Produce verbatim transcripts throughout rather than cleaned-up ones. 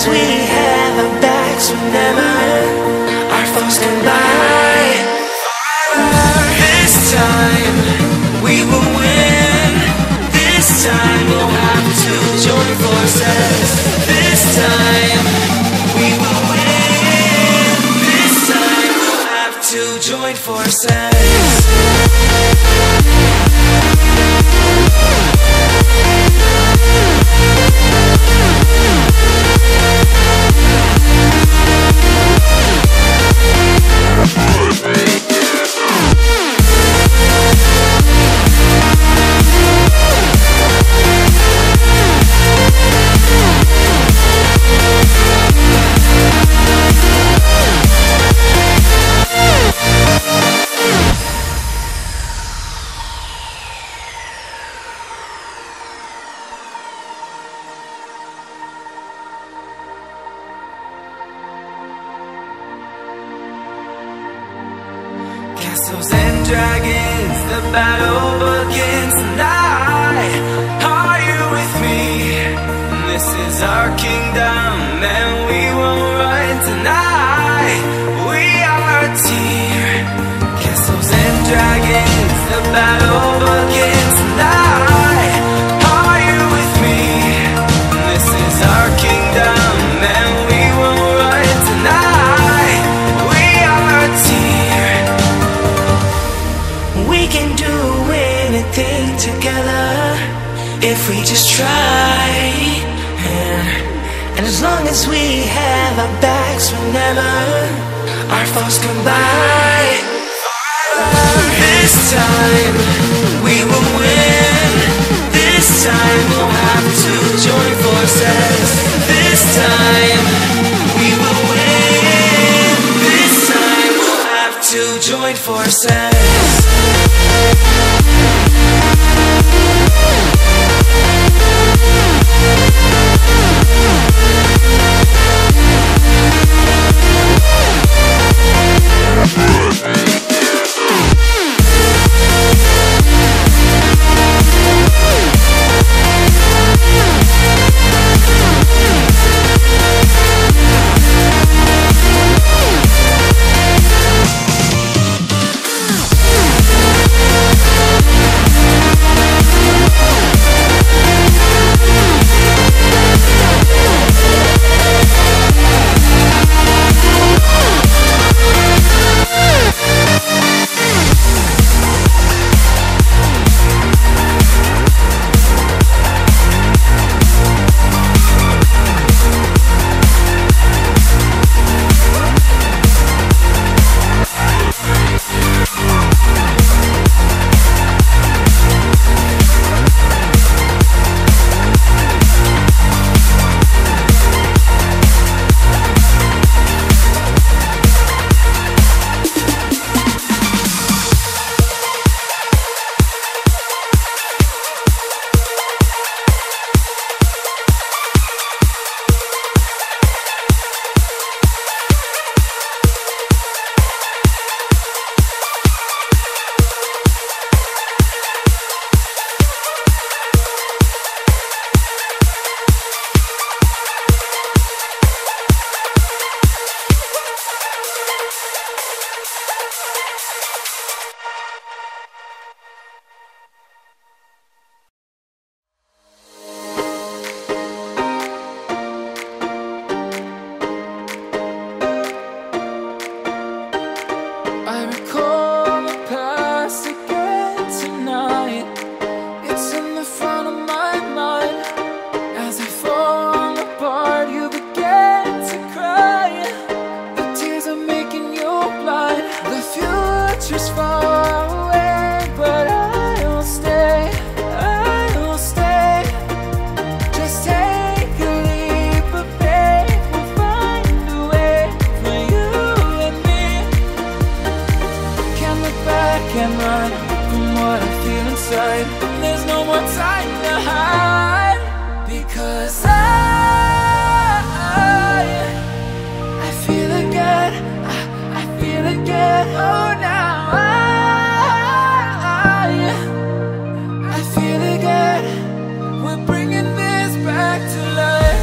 plans we have are backs whenever our thoughts combine. Forever. This time we will win. This time we'll have to join forces. This time we will win. This time we'll have to join forces. Castles and dragons, the battle begins, and I, are you with me? This is our kingdom, and we won't run tonight. We are a team. Castles and dragons, the battle begins, and I, are you with me? This is our kingdom, and we won't run tonight. We are a team. We can do anything together if we just try, yeah. And as long as we have our backs whenever our thoughts combine. Forever. This time we will win. This time we'll have to join forces. This time we will win. This time we'll have to join forces. We're bringing this back to life.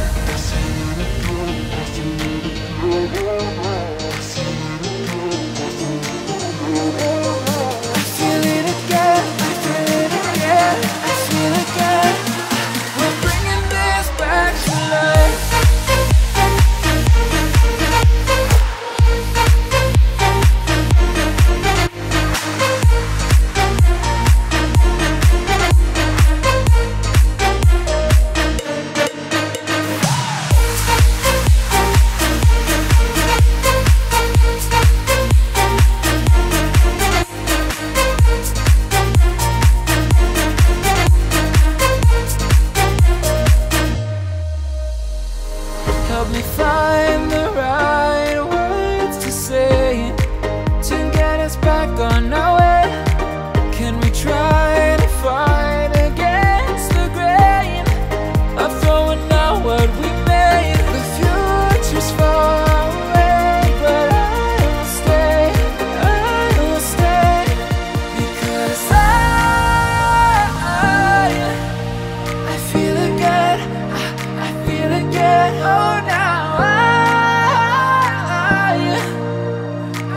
us back on our way? Can we try to fight against the grain of throwing out what we made? The future's far away, but I will stay, I will stay. Because I, I, I feel it good, I, I feel it good, oh now I, I,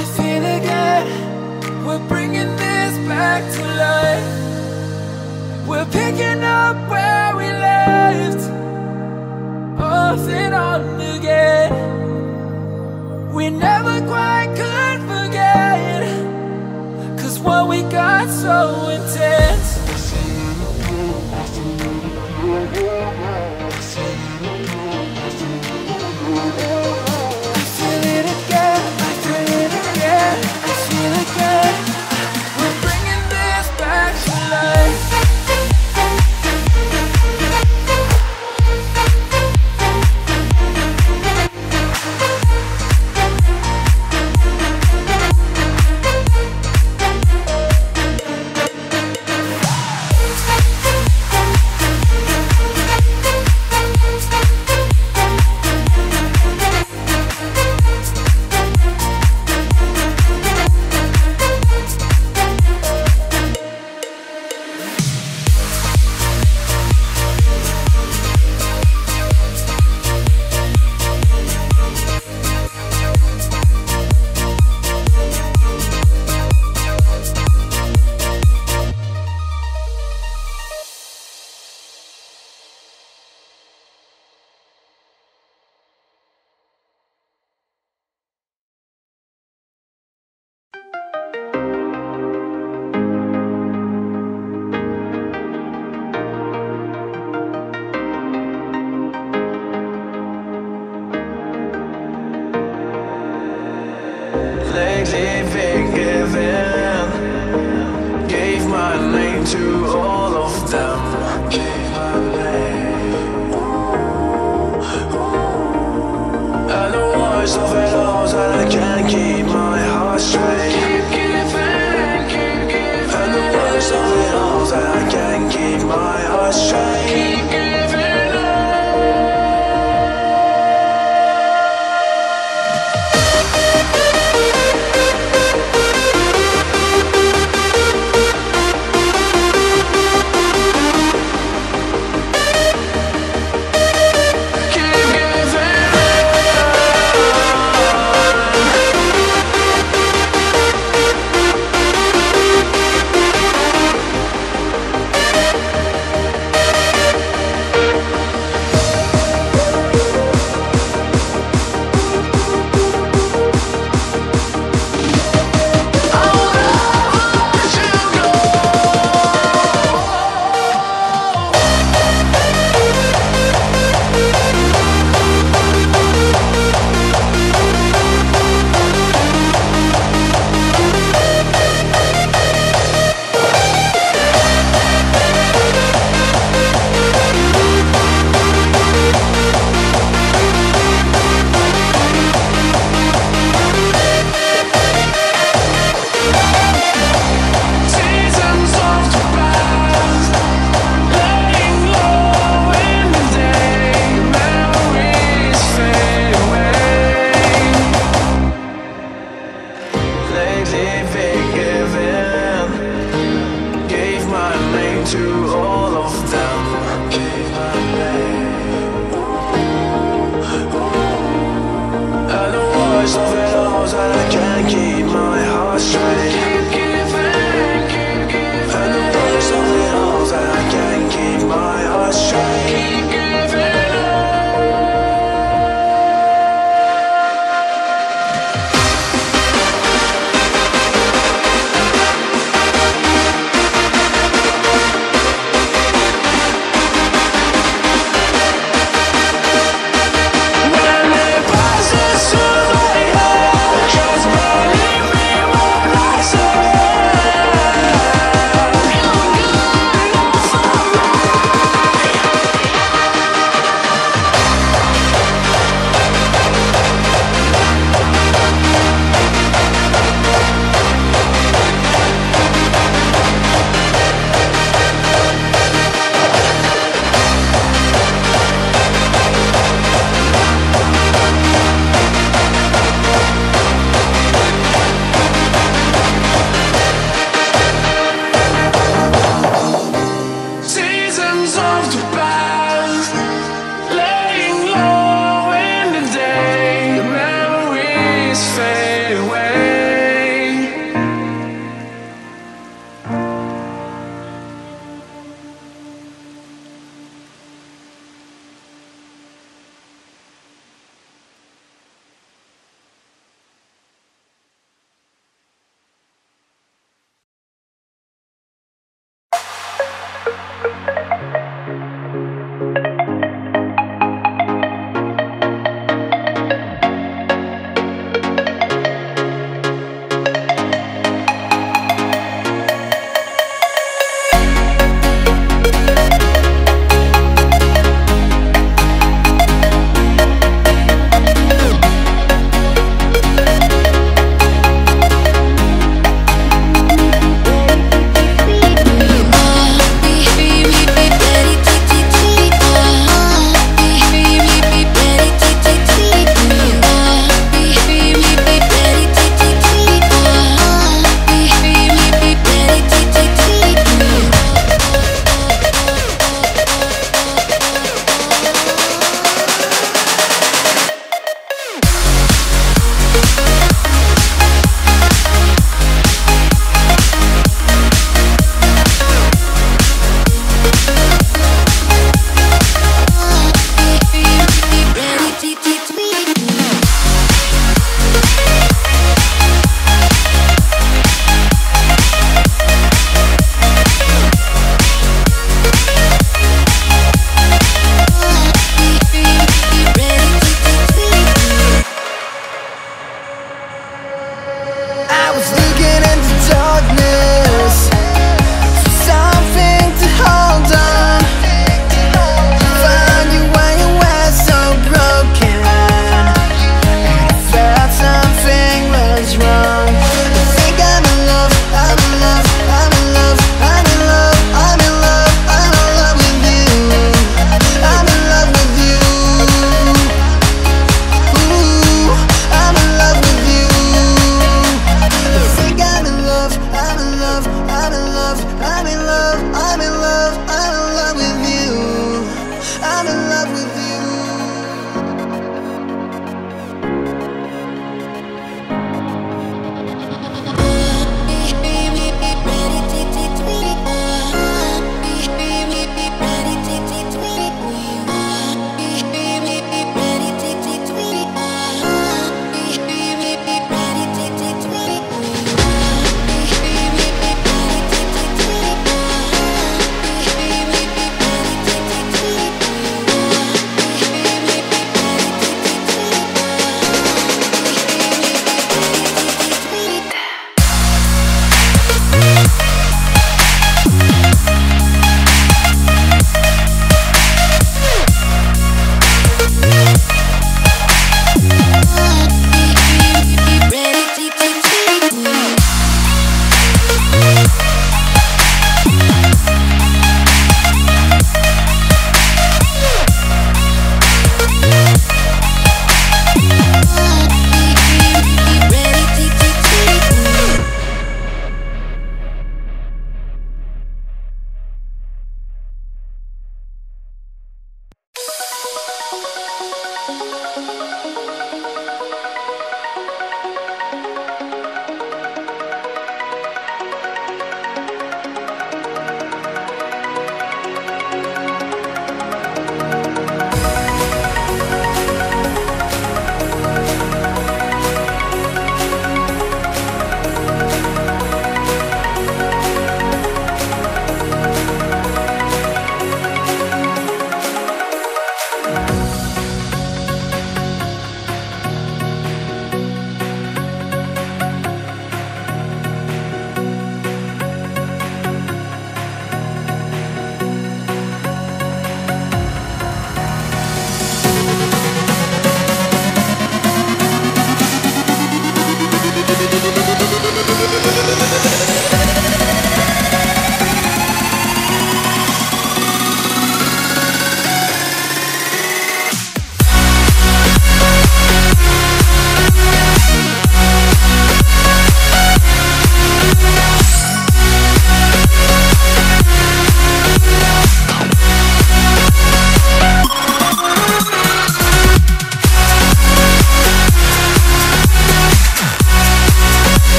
I feel it good. We're bringing this back to life. We're picking up where we left off and on again. We never quite could forget, 'cause what we got so intense.